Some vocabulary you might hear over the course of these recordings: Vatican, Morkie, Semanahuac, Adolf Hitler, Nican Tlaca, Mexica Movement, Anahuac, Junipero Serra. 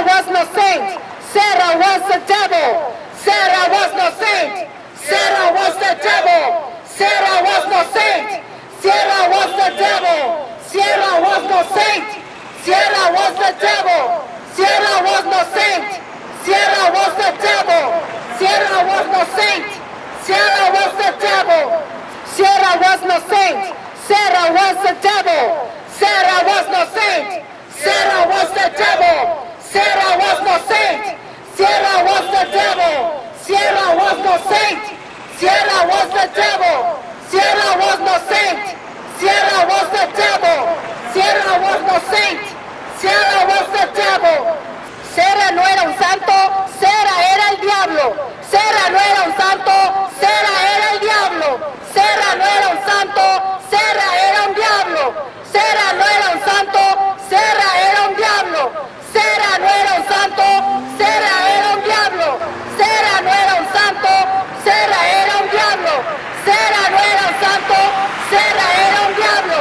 Serra was no saint. Serra was the devil. Serra was no saint. Serra was the devil. Serra was no saint. Serra was the devil. Serra was no saint. Serra was the devil. Serra was no saint. Serra was the devil. Serra was no saint. Serra was the devil. Serra was no saint. Serra was the devil. Serra was no saint. Serra was the devil. Serra was no saint. Serra was the devil. Serra was no saint. Serra was the devil. Serra was no saint. Serra was the devil. Serra was no saint. Serra was the devil. Serra no era un santo. Serra era el diablo. Serra no era un santo. Serra era el diablo. Serra no era un santo. Serra era un diablo. Serra no era un santo. Serra era un diablo. Serra no era un santo. Serra era un diablo. Serra no era un santo. Serra era un diablo. Serra no era un santo. Serra era un diablo.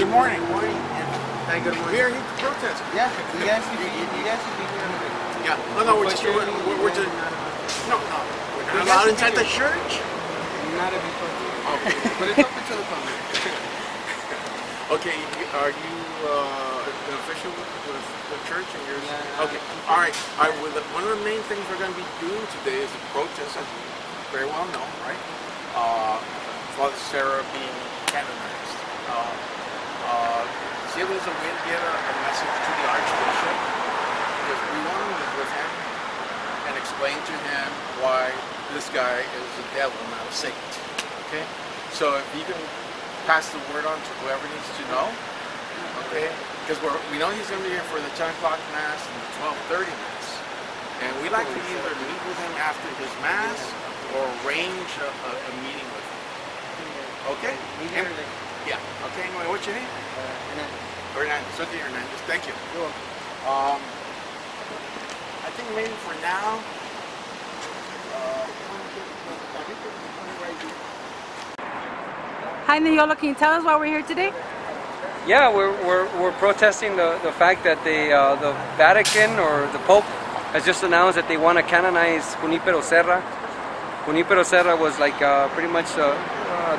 Good morning. Good morning. Yeah. Hey, good morning. We're here to protest. Yeah, you guys should be here. Yeah. No, no, we're just no, no. We're not inside the church. Not a big problem. Okay. But it's open to the public. Okay. Are you an official with the church and you're? Yeah, okay. All right. All right. Well, one of the main things we're going to be doing today is a protest, as you very well know, right? Father Serra being canonized. See if there's a way to get a message to the Archbishop, because we want to live with him and explain to him why this guy is a devil, not a saint. Okay? So if you can pass the word on to whoever needs to know, okay? Because we know he's going to be here for the 10 o'clock Mass and the 12:30 Mass. And we like to either meet with him after his Mass or arrange a meeting with him. Okay? And, yeah. Okay, anyway, what's your name? Hernandez. Hernandez. Okay, Hernandez. Thank you. You're welcome. I think maybe for now... Hi, Neola. Can you tell us why we're here today? Yeah, we're protesting the fact that the Vatican or the Pope has just announced that they want to canonize Junipero Serra. Junipero Serra was like pretty much...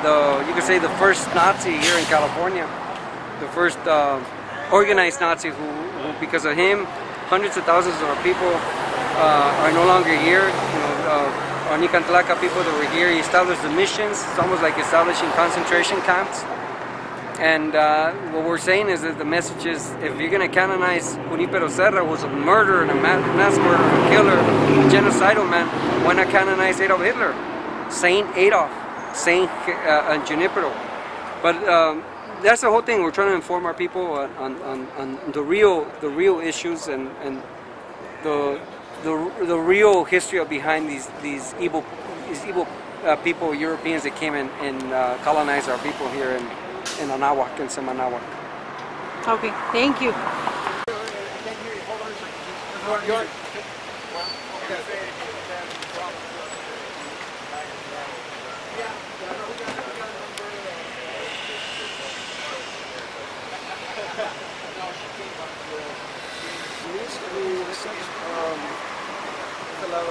you could say the first Nazi here in California, the first organized Nazi who, because of him, hundreds of thousands of people are no longer here. You know, our Nican Tlaca people that were here, he established the missions. It's almost like establishing concentration camps. And what we're saying is that the message is, if you're going to canonize Junipero Serra, who's a murderer, and a mass murderer, a killer, a genocidal man, why not canonize Adolf Hitler, Saint Adolf? Saint and Junipero, but that's the whole thing. We're trying to inform our people on the real issues and the real history behind these evil people, Europeans that came and colonized our people here in Anahuac and Semanahuac. Okay, thank you. A lot of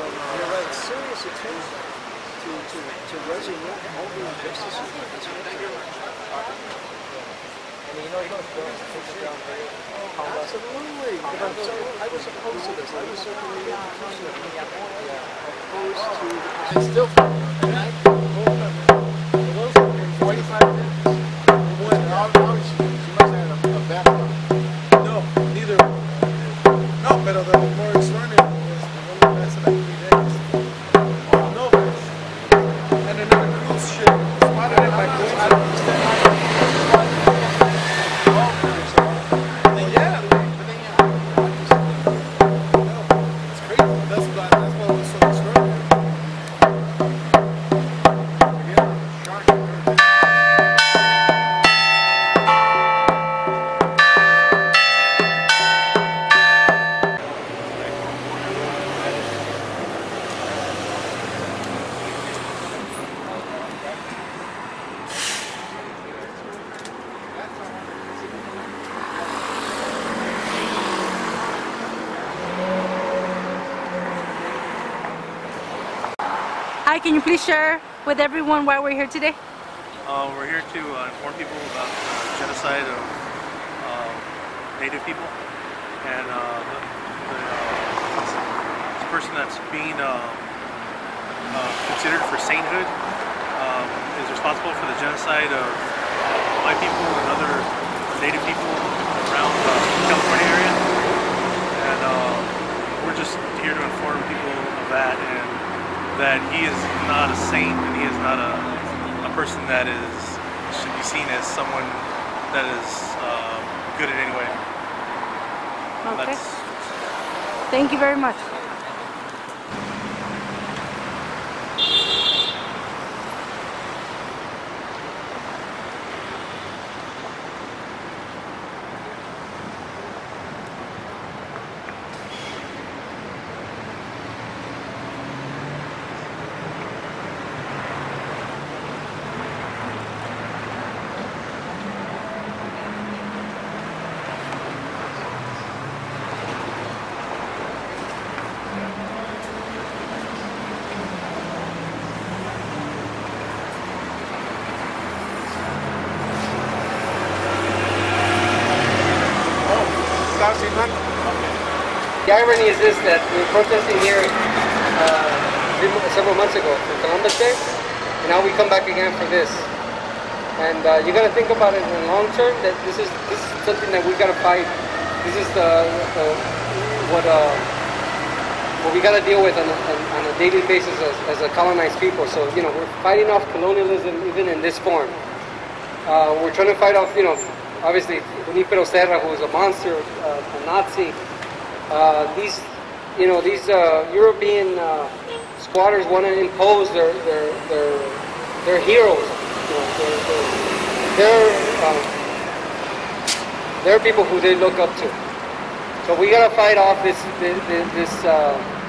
serious attention to resurrect all the injustices in this country. And you know, you don't go to the ground very well. Absolutely. I was opposed to this. I was certainly opposed to this. It's still for 45 minutes. She must have had a Hi, can you please share with everyone why we're here today? We're here to inform people about the genocide of Native people, and the person that's being considered for sainthood is responsible for the genocide of white people and other Native people around the California area, and we're just here to inform people of that, and that he is not a saint, and he is not a person that should be seen as someone that is good in any way. Okay. Thank you very much. The irony is this, that we were protesting here several months ago for Columbus Day, and now we come back again for this. And you got to think about it in the long term, that this is something that we got to fight. This is what we got to deal with on a daily basis as a colonized people. So, you know, we're fighting off colonialism even in this form. We're trying to fight off, you know, obviously Junipero Serra, who is a monster, a Nazi. These European squatters want to impose their heroes, you know, their people who they look up to. So we gotta fight off this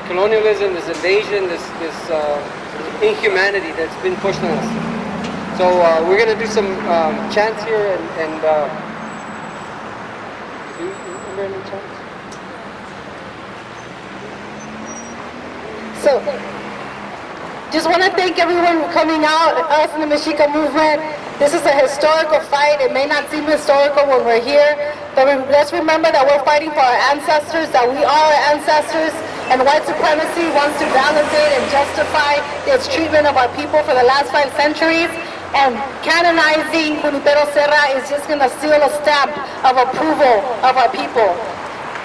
colonialism, this invasion, this inhumanity that's been pushed on us. So we're gonna do some chants here, and do you remember any chants? So, just want to thank everyone for coming out, us in the Mexica Movement. This is a historical fight. It may not seem historical when we're here, but let's remember that we're fighting for our ancestors, that we are our ancestors, and white supremacy wants to validate and justify its treatment of our people for the last 5 centuries. And canonizing Junipero Serra is just going to seal a stamp of approval of our people.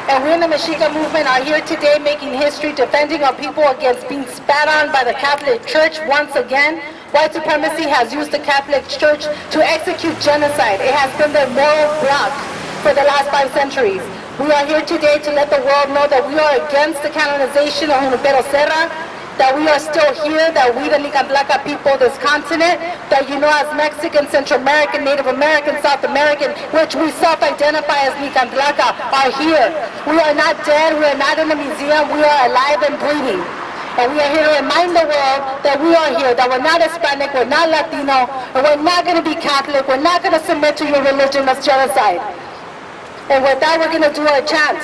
And we in the Mexica Movement are here today making history, defending our people against being spat on by the Catholic Church once again. White supremacy has used the Catholic Church to execute genocide. It has been their moral block for the last 5 centuries. We are here today to let the world know that we are against the canonization of Junipero Serra, that we are still here, that we the Nican Tlaca people of this continent, that you know as Mexican, Central American, Native American, South American, which we self-identify as Nican Tlaca, are here. We are not dead, we are not in a museum, we are alive and breathing. And we are here to remind the world that we are here, that we're not Hispanic, we're not Latino, and we're not going to be Catholic, we're not going to submit to your religion as genocide. And with that, we're going to do our chant.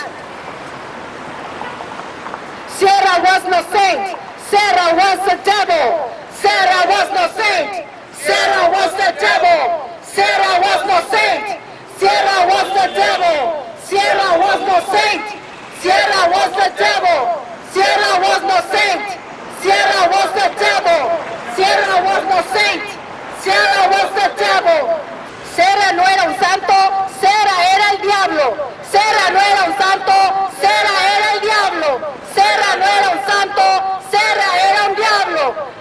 Serra was no saint. Serra was the devil. Serra was no saint. Serra was the devil. Serra was no saint. Serra was the devil. Serra was no saint. Serra was the devil. Serra was no saint. Serra was the devil. Serra was no saint. Serra was the devil. Serra no era un santo. Serra era el diablo. Serra no era un santo. Serra era el diablo. Serra no era un santo. Serra era un diablo.